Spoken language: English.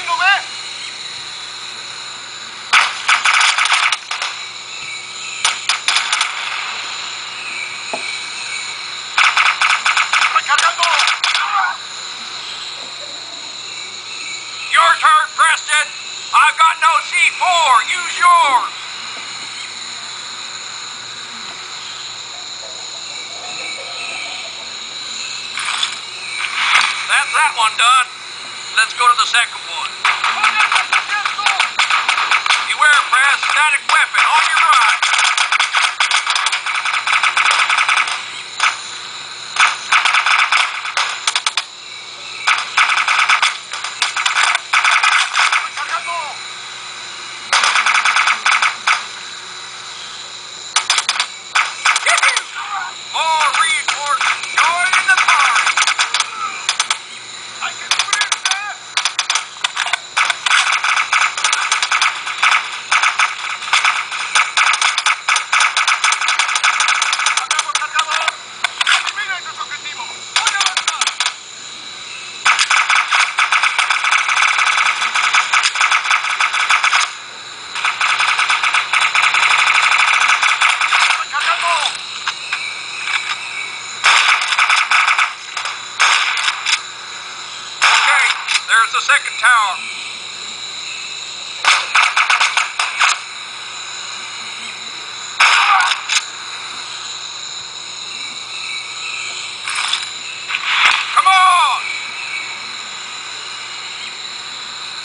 single man. Recargando. Your turn, Preston. I've got no C4. Use yours. That's that one done. Let's go to the second one. Beware, Press. Static weapon on your right.